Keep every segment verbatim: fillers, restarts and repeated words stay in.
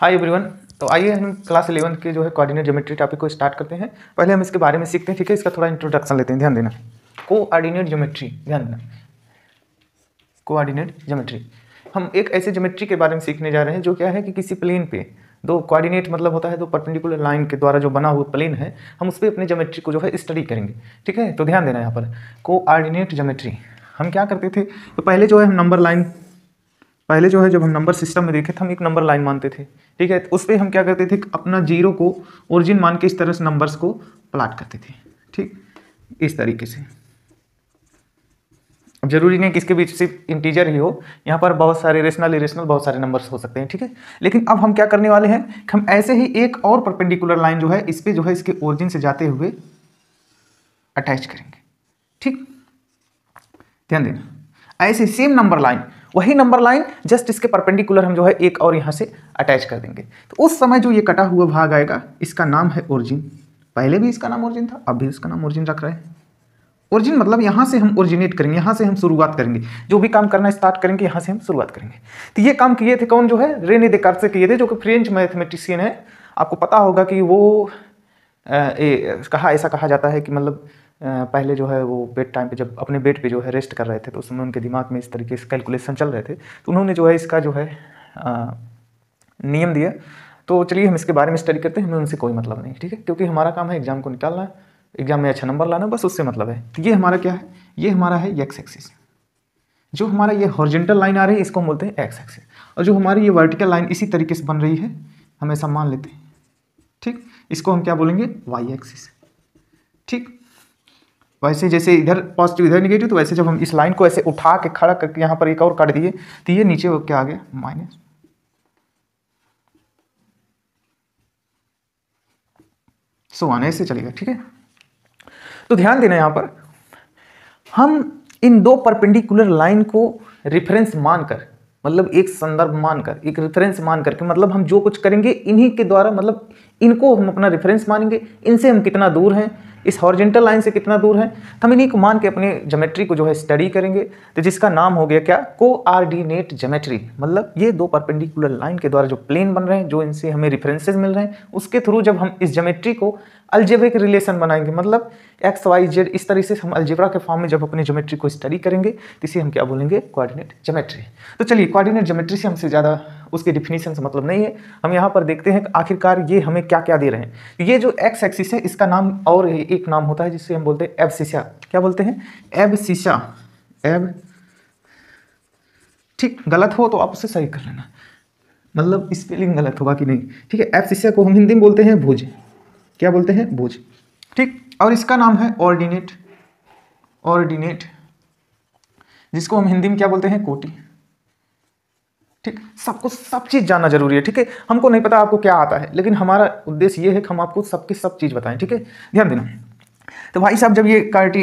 Hi everyone, तो आइए हम क्लास इलेवन के जो है कोऑर्डिनेट ज्योमेट्री टॉपिक को स्टार्ट करते हैं। पहले हम इसके बारे में सीखते हैं, ठीक है। इसका थोड़ा इंट्रोडक्शन लेते हैं, ध्यान देना। कोऑर्डिनेट ज्योमेट्री, ध्यान देना, कोऑर्डिनेट ज्योमेट्री। हम एक ऐसे ज्योमेट्री के बारे में सीखने जा रहे हैं जो क्या है कि किसी प्लेन पे दो कोऑर्डिनेट मतलब होता है दो परपेंडिकुलर लाइन के द्वारा जो बना हुआ प्लेन है, हम उस पर अपने ज्योमेट्री को जो है स्टडी करेंगे, ठीक है। तो ध्यान देना, यहाँ पर कोऑर्डिनेट ज्योमेट्री हम क्या करते थे तो पहले जो है हम नंबर लाइन, पहले जो है जब हम नंबर सिस्टम में देखे थे हम एक नंबर लाइन मानते थे, ठीक है। उस पर हम क्या करते थे, अपना जीरो को ओरिजिन मान के इस तरह से नंबर्स को प्लाट करते थे, ठीक, इस तरीके से। अब जरूरी नहीं कि इसके बीच सिर्फ इंटीजर ही हो, यहाँ पर बहुत सारे रेशनल इरेशनल बहुत सारे नंबर्स हो सकते हैं, ठीक है। लेकिन अब हम क्या करने वाले हैं कि हम ऐसे ही एक और परपेंडिकुलर लाइन जो है इस पर जो है इसके ओरिजिन से जाते हुए अटैच करेंगे, ठीक, ध्यान देना। ऐसे सेम नंबर लाइन, वही नंबर लाइन जस्ट इसके परपेंडिकुलर हम जो है एक और यहाँ से अटैच कर देंगे। तो उस समय जो ये कटा हुआ भाग आएगा इसका नाम है ओरिजिन। पहले भी इसका नाम ओरिजिन था, अब भी इसका नाम ओरिजिन रख रहे हैं। ओरिजिन मतलब यहाँ से हम ओरिजिनेट करेंगे, यहाँ से हम शुरुआत करेंगे, जो भी काम करना स्टार्ट करेंगे यहाँ से हम शुरुआत करेंगे। तो ये काम किए थे कौन, जो है रेने डेकार्ट से किए थे, जो कि फ्रेंच मैथमेटिशियन है। आपको पता होगा कि वो ए, कहा ऐसा कहा जाता है कि मतलब पहले जो है वो बेड टाइम पे जब अपने बेड पे जो है रेस्ट कर रहे थे तो उस समय उनके दिमाग में इस तरीके से कैलकुलेशन चल रहे थे, तो उन्होंने जो है इसका जो है आ, नियम दिया। तो चलिए हम इसके बारे में स्टडी करते हैं, हमें उनसे कोई मतलब नहीं, ठीक है, क्योंकि हमारा काम है एग्जाम को निकालना, एग्जाम में अच्छा नंबर लाना, बस उससे मतलब है। तो ये हमारा क्या है, ये हमारा है एक्स एक्सिस। जो हमारा ये हॉरिजॉन्टल लाइन आ रही है इसको हम बोलते हैं एक्स एक्सिस, और जो हमारी ये वर्टिकल लाइन इसी तरीके से बन रही है, हम ऐसा मान लेते हैं, ठीक, इसको हम क्या बोलेंगे, वाई एक्सिस, ठीक। वैसे जैसे इधर पॉजिटिव इधर निगेटिव, तो वैसे जब हम इस लाइन को ऐसे उठा के खड़ा करके यहाँ पर एक और काट दिए तो ये नीचे वो क्या आ गया, माइनस, सो आने से चलेगा, ठीक है। तो ध्यान देना, यहाँ पर हम इन दो परपेंडिकुलर लाइन को रेफरेंस मानकर, मतलब एक संदर्भ मानकर, एक रेफरेंस मान करके, मतलब हम जो कुछ करेंगे इन्हीं के द्वारा, मतलब इनको हम अपना रेफरेंस मानेंगे, इनसे हम कितना दूर हैं, इस हॉरिजॉन्टल लाइन से कितना दूर है, हम इन्हीं को मान के अपने ज्योमेट्री को जो है स्टडी करेंगे। तो जिसका नाम हो गया क्या, कोऑर्डिनेट ज्योमेट्री। मतलब ये दो परपेंडिकुलर लाइन के द्वारा जो प्लेन बन रहे हैं, जो इनसे हमें रेफरेंसेज मिल रहे हैं, उसके थ्रू जब हम इस ज्योमेट्री को अलजेब्रिक रिलेशन बनाएंगे, मतलब एक्स वाई जेड इस तरीके से हम अलजेब्रा के फॉर्म में जब अपनी ज्योमेट्री को स्टडी करेंगे तो इसे हम क्या बोलेंगे, कोऑर्डिनेट ज्योमेट्री। तो चलिए, कोऑर्डिनेट ज्योमेट्री से हमसे ज़्यादा उसके डिफिनीशन से मतलब नहीं है, हम यहाँ पर देखते हैं कि आखिरकार ये हमें क्या क्या दे रहे हैं। ये जो एक्स एक्सिस है इसका नाम और एक नाम होता है जिससे हम बोलते हैं एब्सिस्सा, क्या बोलते हैं, एब्सिस्सा, एब, ठीक, गलत हो तो आप उसे सही कर लेना, मतलब स्पेलिंग गलत होगा कि नहीं, ठीक है। एब्सिस्सा को हम हिंदी में बोलते हैं भुज, क्या बोलते हैं, भुज, ठीक। और इसका नाम है ऑर्डिनेट, ऑर्डिनेट, जिसको हम हिंदी में क्या बोलते हैं, कोटि, ठीक। सबको सब चीज़ जानना जरूरी है, ठीक है। हमको नहीं पता आपको क्या आता है, लेकिन हमारा उद्देश्य ये है कि हम आपको सबकी सब चीज़ बताएं, ठीक है, ध्यान देना। तो भाई साहब, जब ये कार्टी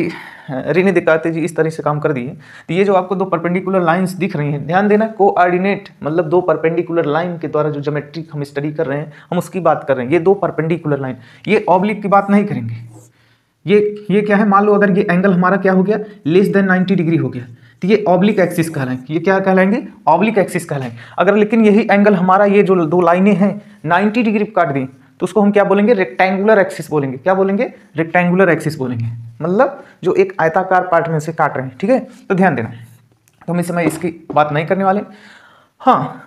रेने डेकार्ट जी इस तरह से काम कर दिए तो ये जो आपको दो परपेंडिकुलर लाइंस दिख रही हैं, ध्यान देना, कोऑर्डिनेट मतलब दो परपेंडिकुलर लाइन के द्वारा जो ज्योमेट्री हम स्टडी कर रहे हैं, हम उसकी बात कर रहे हैं। ये दो परपेंडिकुलर लाइन, ये ऑब्लिक की बात नहीं करेंगे। ये ये क्या है, मान लो अगर ये एंगल हमारा क्या हो गया, लेस देन नाइन्टी डिग्री हो गया, तो ये ऑब्लिक एक्सिस कहलाएंगे, ये क्या कहलाएंगे, ऑब्लिक एक्सिस कहलाएंगे। अगर लेकिन यही एंगल हमारा ये जो दो लाइनें हैं नाइन्टी डिग्री काट दी तो उसको हम क्या बोलेंगे, रेक्टेंगुलर एक्सिस बोलेंगे, क्या बोलेंगे, रेक्टेंगुलर एक्सिस बोलेंगे, मतलब जो एक आयताकार पार्ट में से काट रहे हैं, ठीक है। तो ध्यान देना, तो हम इस समय इसकी बात नहीं करने वाले। हाँ,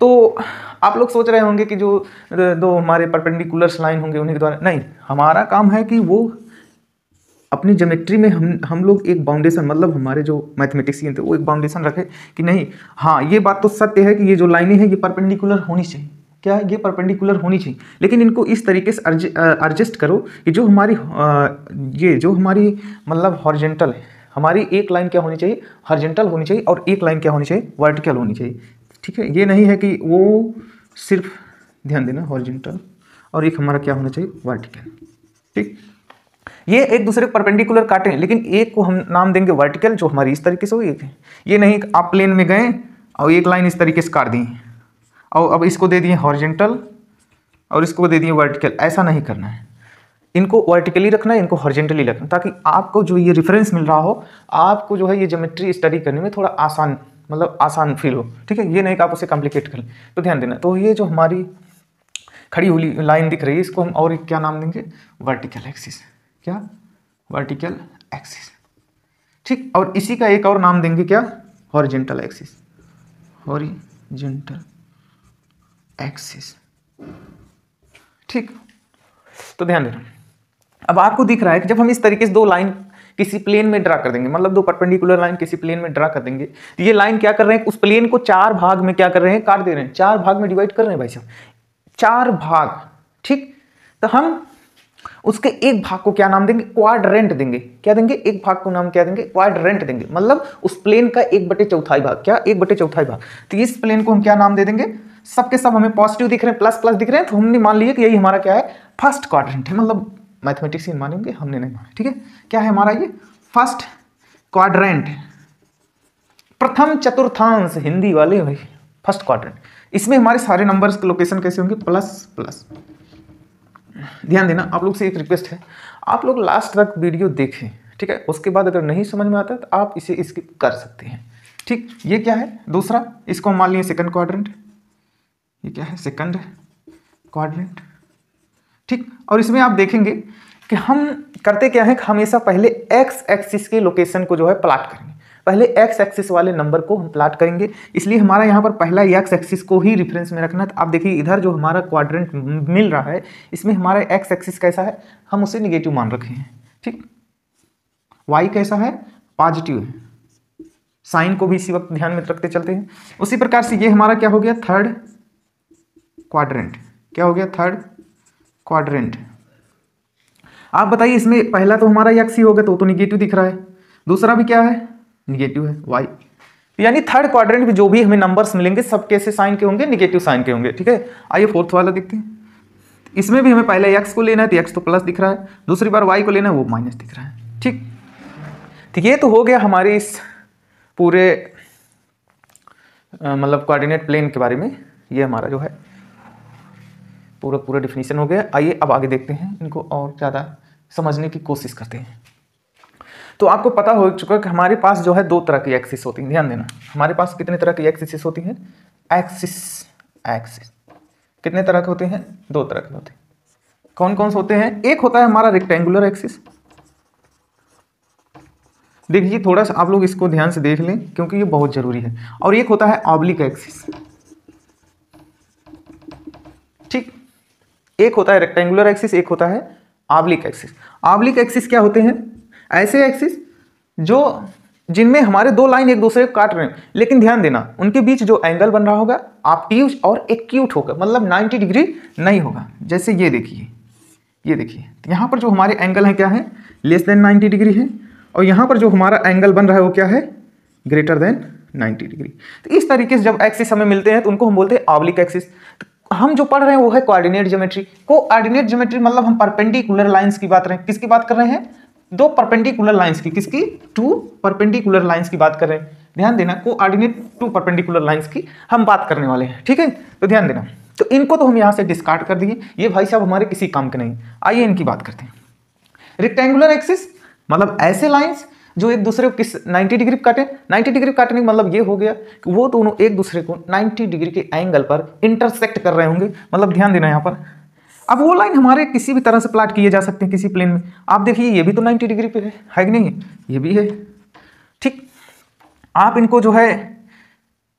तो आप लोग सोच रहे होंगे कि जो दो हमारे परपेंडिकुलर लाइन होंगे उनके द्वारा, नहीं, हमारा काम है कि वो अपनी ज्योमेट्री में हम हम लोग एक बाउंडेशन, मतलब हमारे जो मैथमेटिशियन थे वो एक बाउंडेशन रखे कि नहीं, हाँ ये बात तो सत्य है कि ये जो लाइनें हैं ये परपेंडिकुलर होनी चाहिए, क्या है, ये परपेंडिकुलर होनी चाहिए, लेकिन इनको इस तरीके से एडजस्ट करो कि जो हमारी ये जो हमारी मतलब हॉरिजॉन्टल है, हमारी एक लाइन क्या होनी चाहिए, हॉरिजॉन्टल होनी चाहिए, और एक लाइन क्या होनी चाहिए, वर्टिकल होनी चाहिए, ठीक है। ये नहीं है कि वो सिर्फ, ध्यान देना, हॉरिजॉन्टल और एक हमारा क्या होना चाहिए, वर्टिकल, ठीक। ये एक दूसरे को परपेंडिकुलर काटे हैं, लेकिन एक को हम नाम देंगे वर्टिकल, जो हमारी इस तरीके से हुई। ये नहीं आप प्लेन में गए और एक लाइन इस तरीके से काट दी और अब इसको दे दिए हॉरिजॉन्टल और इसको दे दिए वर्टिकल, ऐसा नहीं करना है। इनको वर्टिकली रखना है, इनको हॉरिजॉन्टली रखना, ताकि आपको जो ये रेफरेंस मिल रहा हो, आपको जो है ये ज्योमेट्री स्टडी करने में थोड़ा आसान मतलब आसान फील हो, ठीक है, ये नहीं कि आप उसे कॉम्प्लिकेट करें, तो ध्यान देना। तो ये जो हमारी खड़ी हुई लाइन दिख रही है इसको हम और एक क्या नाम देंगे, वर्टिकल एक्सिस, क्या वर्टिकल एक्सिस, ठीक। और इसी का एक और नाम देंगे क्या, हॉरिजेंटल एक्सिस, हॉरिजेंटल एक्सिस, ठीक। तो ध्यान देना, अब आपको दिख रहा है कि जब हम इस तरीके से दो लाइन किसी प्लेन में ड्रा कर देंगे, मतलब दो परपेंडिकुलर लाइन किसी प्लेन में ड्रा कर देंगे, तो ये लाइन क्या कर रहे हैं, उस प्लेन को चार भाग में क्या कर रहे हैं, काट दे रहे हैं, चार भाग में डिवाइड कर रहे हैं भाई साहब, चार भाग, ठीक। तो हम उसके एक भाग को क्या नाम देंगे, क्वाड्रेंट देंगे, क्या देंगे, एक भाग को नाम क्या देंगे, क्वाड्रेंट देंगे, मतलब उस प्लेन का एक बटे चौथाई भाग, क्या एक बटे चौथाई भाग। तो इस प्लेन को हम क्या नाम दे देंगे, सबके सब हमें पॉजिटिव दिख रहे हैं, प्लस प्लस दिख रहे हैं, तो हमने मान लिया कि यही हमारा क्या है, फर्स्ट क्वाड्रेंट है, मतलब मैथमेटिक्स में मानेंगे, हमने नहीं माना, ठीक है, क्या है हमारा ये फर्स्ट क्वाड्रेंट, प्रथम चतुर्थांश, हिंदी वाले भाई, फर्स्ट क्वाड्रेंट। इसमें हमारे सारे नंबर्स के लोकेशन कैसे होंगे, प्लस प्लस। ध्यान देना, आप लोग से एक रिक्वेस्ट है, आप लोग लास्ट तक वीडियो देखें, ठीक है, उसके बाद अगर नहीं समझ में आता है तो आप इसे स्किप कर सकते हैं, ठीक। ये क्या है, दूसरा, इसको मान लिया सेकंड क्वाड्रेंट, ये क्या है सेकंड क्वाड्रेंट, ठीक। और इसमें आप देखेंगे कि हम करते क्या है, हमेशा पहले एक्स एक्सिस के लोकेशन को जो है प्लॉट करेंगे, पहले एक्स एक्सिस वाले नंबर को हम प्लॉट करेंगे, इसलिए हमारा यहाँ पर पहला एक्स एक्सिस को ही रेफरेंस में रखना है। तो आप देखिए इधर जो हमारा क्वाड्रेंट मिल रहा है इसमें हमारा एक्स एक्सिस कैसा है, हम उसे निगेटिव मान रखे हैं, ठीक। वाई कैसा है, पॉजिटिव है, साइन को भी इसी वक्त ध्यान में रखते चलते हैं। उसी प्रकार से ये हमारा क्या हो गया, थर्ड क्वाड्रेंट, क्या हो गया, थर्ड क्वाड्रेंट। आप बताइए इसमें पहला तो हमारा एक्स ही होगा तो, तो निगेटिव दिख रहा है, दूसरा भी क्या है, निगेटिव है, वाई, यानी थर्ड क्वाड्रेंट में जो भी हमें नंबर्स मिलेंगे सब कैसे साइन के होंगे, निगेटिव साइन के होंगे, ठीक है। आइए फोर्थ वाला देखते हैं, इसमें भी हमें पहले एक्स को लेना है तो एक्स तो प्लस दिख रहा है, दूसरी बार वाई को लेना है वो माइनस दिख रहा है, ठीक। तो ये तो हो गया हमारे इस पूरे मतलब कोऑर्डिनेट प्लेन के बारे में, ये हमारा जो है पूरा पूरा डिफिनीशन हो गया। आइए अब आगे देखते हैं, इनको और ज़्यादा समझने की कोशिश करते हैं। तो आपको पता हो चुका कि हमारे पास जो है दो तरह की एक्सिस होती हैं, ध्यान देना, हमारे पास कितने तरह की एक्सिस होती हैं, एक्सिस एक्सिस कितने तरह के होते हैं, दो तरह के होते हैं, कौन कौन से होते हैं, एक होता है हमारा रेक्टेंगुलर एक्सिस। देखिए थोड़ा सा आप लोग इसको ध्यान से देख लें क्योंकि ये बहुत जरूरी है, और एक होता है ऑब्लिक एक्सिस, ठीक। एक होता है रेक्टेंगुलर एक्सिस, एक होता है ऑब्लिक एक्सिस। ऑब्लिक एक्सिस क्या होते हैं, ऐसे एक्सिस जो जिनमें हमारे दो लाइन एक दूसरे को काट रहे हैं, लेकिन ध्यान देना उनके बीच जो एंगल बन रहा होगा ऑब्ट्यूज और एक्यूट होगा, मतलब नब्बे डिग्री नहीं होगा। जैसे ये देखिए, ये देखिए यहाँ पर जो हमारे एंगल हैं क्या है, लेस देन नब्बे डिग्री है, और यहाँ पर जो हमारा एंगल बन रहा है वो क्या है, ग्रेटर देन नब्बे डिग्री। तो इस तरीके से जब एक्सिस हमें मिलते हैं तो उनको हम बोलते हैं ऑब्लिक एक्सिस। हम जो पढ़ रहे हैं वो है कोऑर्डिनेट ज्योमेट्री। कोऑर्डिनेट ज्योमेट्री मतलब हम परपेंडिकुलर लाइंस की बात कर रहे हैं, किसकी बात कर रहे हैं, दो परपेंडिकुलर लाइंस की, किसकी, टू परपेंडिकुलर लाइंस की बात कर रहे हैं। ध्यान देना, कोऑर्डिनेट टू परपेंडिकुलर लाइंस की हम बात करने वाले हैं, ठीक है। तो ध्यान देना, तो इनको तो हम यहाँ से डिस्कार्ड कर दिए, ये भाई साहब हमारे किसी काम के नहीं। आइए इनकी बात करते हैं। रेक्टेंगुलर एक्सिस मतलब ऐसे लाइंस जो एक दूसरे को किस नब्बे डिग्री काटे, नब्बे डिग्री काटने का मतलब ये हो गया कि वो दोनों एक दूसरे को नब्बे डिग्री के एंगल पर इंटरसेक्ट कर रहे होंगे, मतलब ध्यान देना यहाँ पर। अब वो लाइन हमारे किसी भी तरह से प्लाट किए जा सकते हैं किसी प्लेन में। आप देखिए ये भी तो नब्बे डिग्री पे है, है कि नहीं है, ये भी है, ठीक। आप इनको जो है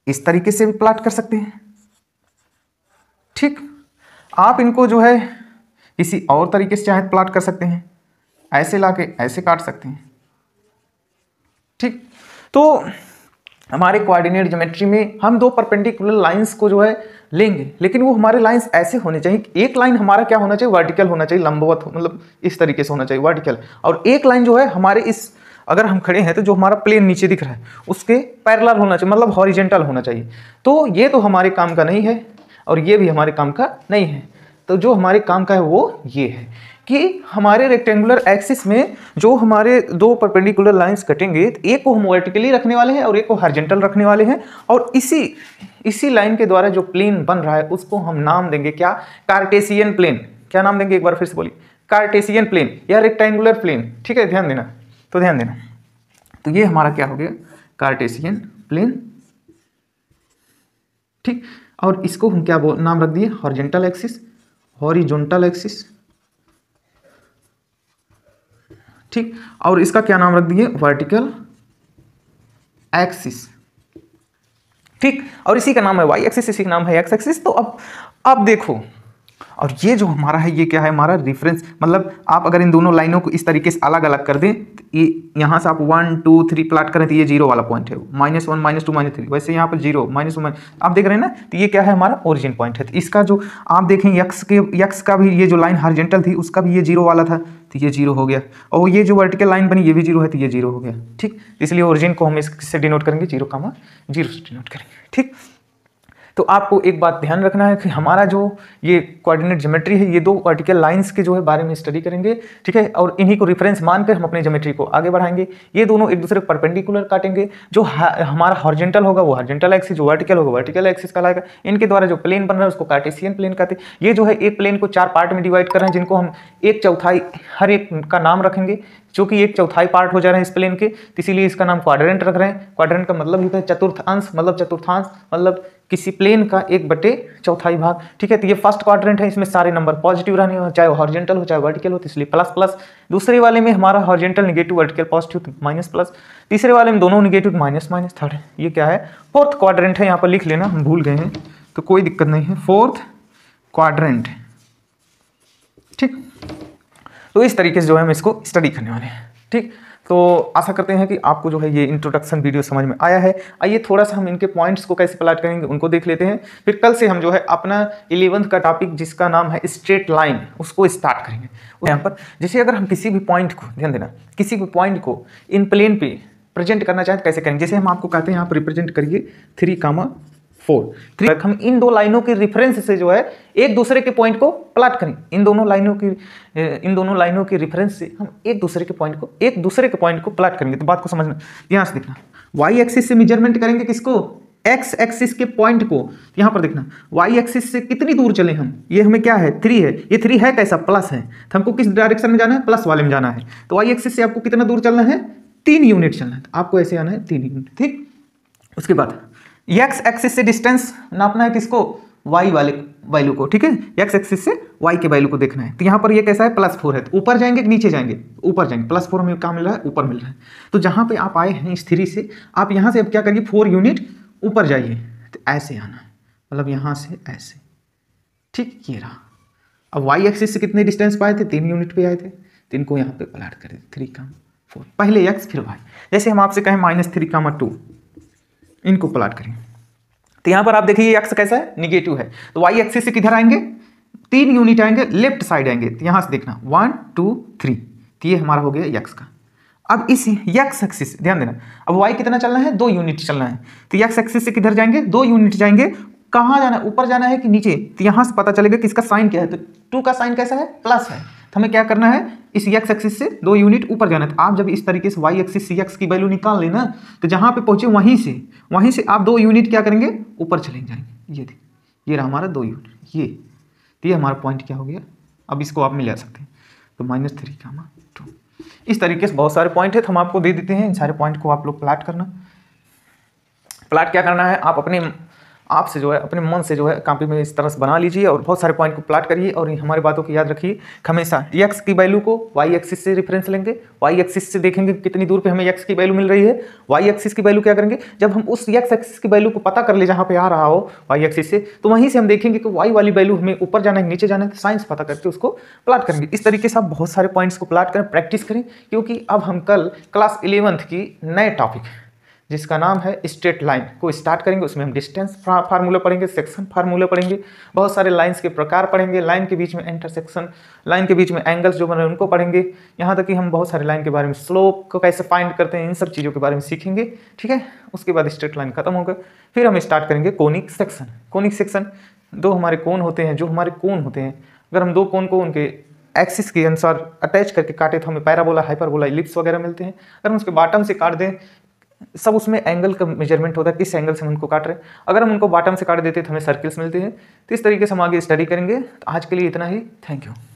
इस तरीके से भी प्लाट कर सकते हैं, ठीक। आप इनको जो है किसी और तरीके से चाहे प्लाट कर सकते हैं, ऐसे ला के ऐसे काट सकते हैं, ठीक। तो हमारे कोऑर्डिनेट ज्योमेट्री में हम दो परपेंडिकुलर लाइंस को जो है लेंगे, लेकिन वो हमारे लाइंस ऐसे होने चाहिए कि एक लाइन हमारा क्या होना चाहिए, वर्टिकल होना चाहिए, लंबवत मतलब इस तरीके से होना चाहिए वर्टिकल, और एक लाइन जो है हमारे इस, अगर हम खड़े हैं तो जो हमारा प्लेन नीचे दिख रहा है उसके पैरेलल होना चाहिए, मतलब हॉरिजेंटल होना चाहिए। तो ये तो हमारे काम का नहीं है और ये भी हमारे काम का नहीं है। तो जो हमारे काम का है वो ये है कि हमारे रेक्टेंगुलर एक्सिस में जो हमारे दो परपेंडिकुलर लाइंस कटेंगे, एक को हम वर्टिकली रखने वाले हैं और एक को हॉरिजॉन्टल रखने वाले हैं, और इसी इसी लाइन के द्वारा जो प्लेन बन रहा है उसको हम नाम देंगे क्या, कार्टेशियन प्लेन। क्या नाम देंगे, एक बार फिर से बोलिए, कार्टेशियन प्लेन या रेक्टेंगुलर प्लेन, ठीक है। ध्यान देना, तो ध्यान देना, तो ये हमारा क्या हो गया, कार्टेशियन प्लेन ठीक। और इसको हम क्या नाम रख दिए, हॉरिजॉन्टल एक्सिस, हॉरिजॉन्टल एक्सिस, ठीक। और इसका क्या नाम रख दिए, वर्टिकल एक्सिस, ठीक। और इसी का नाम है वाई एक्सिस, इसी का नाम है एक्स एक्सिस। तो अब आप देखो, और ये जो हमारा है ये क्या है, हमारा रेफरेंस। मतलब आप अगर इन दोनों लाइनों को इस तरीके से अलग अलग कर दें, ये यहाँ से आप वन टू थ्री प्लाट करें तो ये जीरो वाला पॉइंट है, minus one minus two minus three, वैसे यहाँ पर जीरो माइनस वन, आप देख रहे हैं ना। तो ये क्या है हमारा ओरिजिन पॉइंट है। तो इसका जो आप देखें यक्स के यक्स का भी ये जो लाइन हॉरिजॉन्टल थी उसका भी ये जीरो वाला था तो ये जीरो हो गया, और ये जो वर्टिकल लाइन बनी ये भी जीरो है तो ये जीरो हो गया, ठीक। इसलिए ओरिजिन को हम इससे डिनोट करेंगे, जीरो का जीरो से डिनोट करेंगे, ठीक। तो आपको एक बात ध्यान रखना है कि हमारा जो ये कोऑर्डिनेट ज्योमेट्री है ये दो वर्टिकल लाइंस के जो है बारे में स्टडी करेंगे, ठीक है। और इन्हीं को रेफरेंस मानकर हम अपने ज्योमेट्री को आगे बढ़ाएंगे। ये दोनों एक दूसरे को परपेंडिकुलर काटेंगे, जो हमारा हॉरिजॉन्टल होगा वो हॉरिजॉन्टल एक्सिस, जो वर्टिकल होगा वर्टिकल एक्सिस कहलाएगा। इनके द्वारा जो प्लेन बन रहा है उसको कार्टेशियन प्लेन कहते हैं। ये जो है एक प्लेन को चार पार्ट में डिवाइड कर रहे हैं, जिनको हम एक चौथाई हर एक का नाम रखेंगे, जो कि एक चौथाई पार्ट हो जा रहे हैं इस प्लेन के, इसीलिए इसका नाम क्वाड्रेंट रख रहे हैं। क्वाड्रेंट का मतलब होता है चतुर्थांश, मतलब चतुर्थांश मतलब किसी प्लेन का एक बटे चौथाई भाग, ठीक है। तो ये फर्स्ट क्वाड्रेंट है, इसमें सारे नंबर पॉजिटिव रहने हो, चाहे हॉरिजॉन्टल हो चाहे वर्टिकल हो, तो इसलिए प्लस प्लस। दूसरे वाले में हमारा horizontal negative, vertical positive, minus plus. तीसरे वाले में दोनों निगेटिव, माइनस माइनस। थर्ड ये क्या है, फोर्थ क्वाड्रेंट है, यहाँ पर लिख लेना, हम भूल गए हैं तो कोई दिक्कत नहीं है, फोर्थ क्वाड्रेंट, ठीक। तो इस तरीके से जो है हम इसको स्टडी करने वाले हैं, ठीक। तो आशा करते हैं कि आपको जो है ये इंट्रोडक्शन वीडियो समझ में आया है। आइए थोड़ा सा हम इनके पॉइंट्स को कैसे प्लाट करेंगे उनको देख लेते हैं, फिर कल से हम जो है अपना इलेवंथ का टॉपिक जिसका नाम है स्ट्रेट लाइन उसको स्टार्ट करेंगे। यहाँ पर जैसे अगर हम किसी भी पॉइंट को, ध्यान देना, किसी भी पॉइंट को इन प्लेन पे प्रेजेंट करना चाहें तो कैसे करेंगे। जैसे हम आपको कहते हैं यहाँ पर रिप्रेजेंट करिए थ्री कामा फोर थ्री, हम इन दो लाइनों के रिफरेंस से जो है एक दूसरे के पॉइंट को प्लाट करें। इन दोनों लाइनों की इन दोनों लाइनों के रिफरेंस से हम एक दूसरे के पॉइंट को एक दूसरे के पॉइंट को प्लाट करेंगे। तो बात को समझना, यहाँ से देखना, वाई एक्सिस से मेजरमेंट करेंगे किसको, एक्स एक्सिस के पॉइंट को। यहाँ पर देखना वाई एक्सिस से कितनी दूर चले हम, ये हमें क्या है थ्री है, ये थ्री है कैसा प्लस है, तो हमको किस डायरेक्शन में जाना है, प्लस वाले में जाना है। तो वाई एक्सिस से आपको कितना दूर चलना है, तीन यूनिट चलना है, आपको ऐसे आना है तीन यूनिट, ठीक। उसके बाद एक्स एक्सिस से डिस्टेंस नापना है किसको, वाई वाले वैल्यू को, ठीक है। एक्स एक्सिस से वाई के वैल्यू को देखना है। तो यहाँ पर ये कैसा है, प्लस फोर है, तो ऊपर जाएंगे कि नीचे जाएंगे, ऊपर जाएंगे। प्लस फोर हमें कहाँ मिल रहा है, ऊपर मिल रहा है। तो जहाँ पे आप आए हैं इस थ्री से, आप यहाँ से अब क्या करिए, फोर यूनिट ऊपर जाइए, तो ऐसे आना है, मतलब यहाँ से ऐसे, ठीक। ये रहा। अब वाई एक्सिस से कितने डिस्टेंस पाए थे, तीन यूनिट पे आए थे, तो इनको यहाँ पे प्लाट कर दे, थ्री काम फोर, पहले एक्स फिर वाई। जैसे हम आपसे कहें माइनस थ्री कामा टू, इनको प्लाट करेंगे, तो यहाँ पर आप देखिए एक्स कैसा है, निगेटिव है। तो वाई एक्सिस से किधर आएंगे, तीन यूनिट आएंगे, लेफ्ट साइड आएंगे। तो यहाँ से देखना वन टू थ्री, तो ये हमारा हो गया एक्स का। अब इस एक्स एक्सिस, ध्यान देना, अब वाई कितना चलना है, दो यूनिट चलना है, तो एक्स एक्सिस से किधर जाएंगे, दो यूनिट जाएंगे। कहाँ जाना है, ऊपर जाना है कि नीचे, तो यहाँ से पता चलेगा कि इसका साइन क्या है, तो टू का साइन कैसा है, प्लस है। तो हमें क्या करना है, इस एक्स एक्सिस से दो यूनिट ऊपर जाना है। तो आप जब इस तरीके से वाई एक्सिस से एक्स की वैल्यू निकाल लेना, तो जहाँ पे पहुँचे वहीं से वहीं से आप दो यूनिट क्या करेंगे, ऊपर चले जाएंगे। ये देखिए, ये रहा हमारा दो यूनिट, ये तो ये हमारा पॉइंट क्या हो गया। अब इसको आप मिला सकते हैं, तो माइनस थ्री कामा टू। इस तरीके से बहुत सारे पॉइंट है, तो हम आपको दे देते हैं, इन सारे पॉइंट को आप लोग प्लाट करना। प्लाट क्या करना है, आप अपने आप से जो है अपने मन से जो है कापी में इस तरह से बना लीजिए और बहुत सारे पॉइंट को प्लाट करिए। और हमारी बातों को याद रखिए, हमेशा एक्स की वैल्यू को वाई एक्सिस से रेफरेंस लेंगे, वाई एक्सिस से देखेंगे कितनी दूर पे हमें एक्स की वैल्यू मिल रही है। वाई एक्सिस की वैल्यू क्या करेंगे, जब हम उस एक्स एक्सिस की वैल्यू को पता कर ले जहाँ पे आ रहा हो वाई एक्सिस से, तो वहीं से हम देखेंगे कि वाई वाली वैल्यू हमें ऊपर जाना है नीचे जाना है, तो साइंस पता करके उसको प्लाट करेंगे। इस तरीके से आप बहुत सारे पॉइंट्स को प्लाट करें, प्रैक्टिस करें, क्योंकि अब हम कल क्लास इलेवंथ की नए टॉपिक जिसका नाम है स्ट्रेट लाइन को स्टार्ट करेंगे। उसमें हम डिस्टेंस फार्मूला पढ़ेंगे, सेक्शन फार्मूला पढ़ेंगे, बहुत सारे लाइंस के प्रकार पढ़ेंगे, लाइन के बीच में इंटरसेक्शन, लाइन के बीच में एंगल्स जो बने उनको पढ़ेंगे, यहाँ तक कि हम बहुत सारे लाइन के बारे में, स्लोप को कैसे फाइंड करते हैं, इन सब चीज़ों के बारे में सीखेंगे, ठीक है। उसके बाद स्ट्रेट लाइन खत्म होगा, फिर हम स्टार्ट करेंगे कोनिक सेक्शन। कोनिक सेक्शन दो हमारे कोण होते हैं, जो हमारे कोण होते हैं अगर हम दो कोण को उनके एक्सिस के अनुसार अटैच करके काटे तो हमें पैराबोला, हाइपरबोला, इलिप्स वगैरह मिलते हैं। अगर हम उसके बॉटम से काट दें, सब उसमें एंगल का मेजरमेंट होता है, किस एंगल से हम उनको काट रहे हैं। अगर हम उनको बॉटम से काट देते हैं तो हमें सर्कल्स मिलते हैं। तो इस तरीके से हम आगे स्टडी करेंगे। तो आज के लिए इतना ही, थैंक यू।